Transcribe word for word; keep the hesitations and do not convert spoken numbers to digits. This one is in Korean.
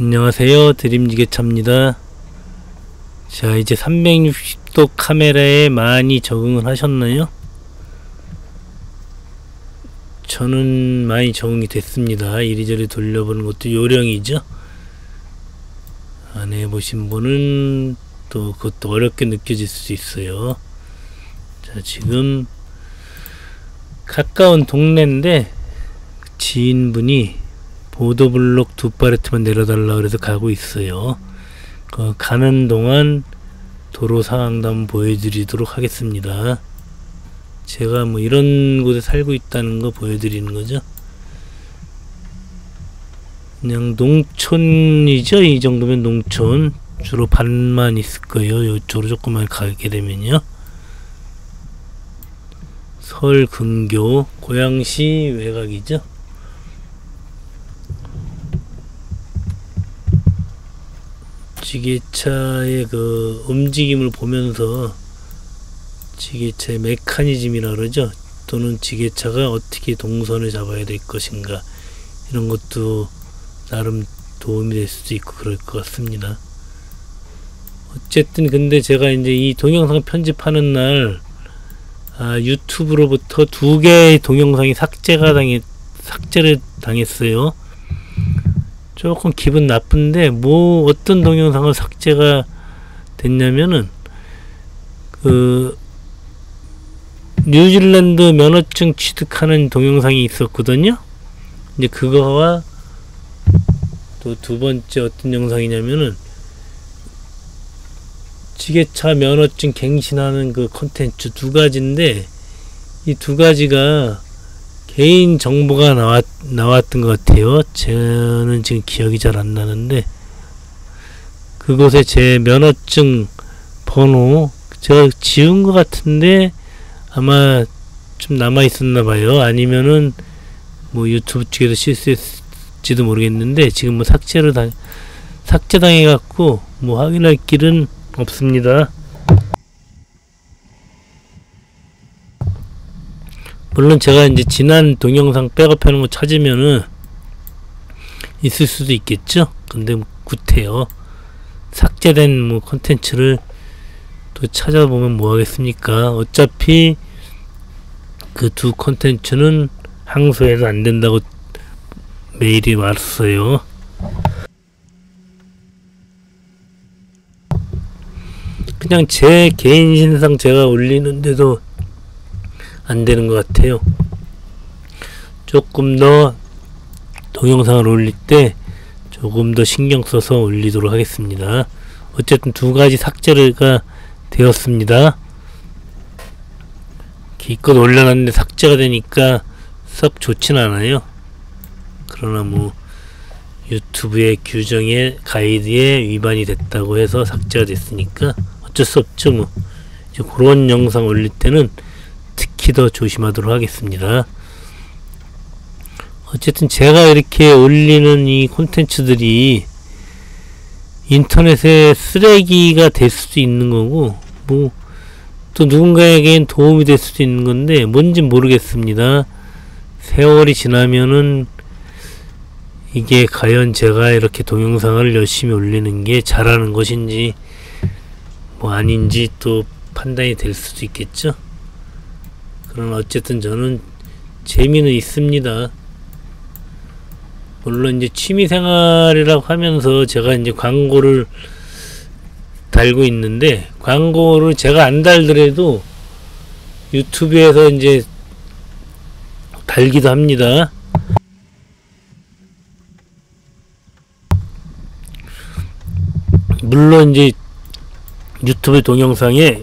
안녕하세요, 드림지게차입니다. 자, 이제 삼백육십 도 카메라에 많이 적응을 하셨나요? 저는 많이 적응이 됐습니다. 이리저리 돌려보는 것도 요령이죠. 안 해보신 분은 또 그것도 어렵게 느껴질 수 있어요. 자, 지금 가까운 동네인데 지인분이 보도블록 두 팔레트만 내려달라 그래서 가고 있어요. 그 가는 동안 도로 상황도 한번 보여드리도록 하겠습니다. 제가 뭐 이런 곳에 살고 있다는 거 보여드리는 거죠. 그냥 농촌이죠. 이 정도면 농촌. 주로 밭만 있을 거예요. 이쪽으로 조금만 가게 되면요. 서울 근교, 고양시 외곽이죠. 지게차의 그 움직임을 보면서 지게차의 메커니즘이라 그러죠. 또는 지게차가 어떻게 동선을 잡아야 될 것인가, 이런 것도 나름 도움이 될 수도 있고 그럴 것 같습니다. 어쨌든 근데 제가 이제 이 동영상 편집하는 날 아, 유튜브로부터 두 개의 동영상이 삭제가 당해 삭제를 당했어요. 조금 기분 나쁜데 뭐 어떤 동영상은 삭제가 됐냐면은 그 뉴질랜드 면허증 취득하는 동영상이 있었거든요. 이제 그거와 또 두 번째 어떤 영상이냐면은 지게차 면허증 갱신하는 그 콘텐츠, 두 가지인데 이 두 가지가 개인 정보가 나왔, 나왔던 것 같아요. 저는 지금 기억이 잘 안 나는데 그곳에 제 면허증 번호 제가 지운 것 같은데 아마 좀 남아 있었나 봐요. 아니면은 뭐 유튜브 측에서 실수했을지도 모르겠는데 지금 뭐 삭제를 당 삭제당해 갖고 뭐 확인할 길은 없습니다. 물론 제가 이제 지난 동영상 백업하는 거 찾으면은 있을 수도 있겠죠. 근데 뭐 구태여 삭제된 뭐 컨텐츠를 또 찾아보면 뭐 하겠습니까. 어차피 그 두 컨텐츠는 항소해도 안 된다고 메일이 왔어요. 그냥 제 개인 신상 제가 올리는데도 안 되는 것 같아요. 조금 더 동영상을 올릴 때 조금 더 신경 써서 올리도록 하겠습니다. 어쨌든 두 가지 삭제가 되었습니다. 기껏 올려놨는데 삭제가 되니까 썩 좋진 않아요. 그러나 뭐 유튜브의 규정에 가이드에 위반이 됐다고 해서 삭제가 됐으니까 어쩔 수 없죠. 뭐 이제 그런 영상 올릴 때는 특히 더 조심하도록 하겠습니다. 어쨌든 제가 이렇게 올리는 이 콘텐츠들이 인터넷에 쓰레기가 될 수도 있는 거고 뭐 또 누군가에겐 도움이 될 수도 있는 건데 뭔진 모르겠습니다. 세월이 지나면은 이게 과연 제가 이렇게 동영상을 열심히 올리는 게 잘하는 것인지 뭐 아닌지 또 판단이 될 수도 있겠죠. 그러나 어쨌든 저는 재미는 있습니다. 물론 이제 취미생활이라고 하면서 제가 이제 광고를 달고 있는데 광고를 제가 안 달더라도 유튜브에서 이제 달기도 합니다. 물론 이제 유튜브 동영상에